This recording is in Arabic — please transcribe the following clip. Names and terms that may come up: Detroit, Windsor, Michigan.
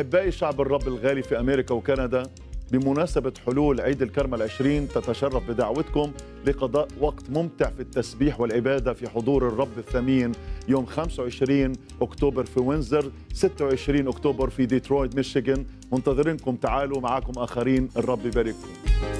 أحبائي شعب الرب الغالي في أمريكا وكندا، بمناسبة حلول عيد الكرمة 20 تتشرف بدعوتكم لقضاء وقت ممتع في التسبيح والعبادة في حضور الرب الثمين يوم 25 أكتوبر في وينزر، 26 أكتوبر في ديترويت ميشيغان. منتظرينكم، تعالوا، معاكم آخرين، الرب يبارككم.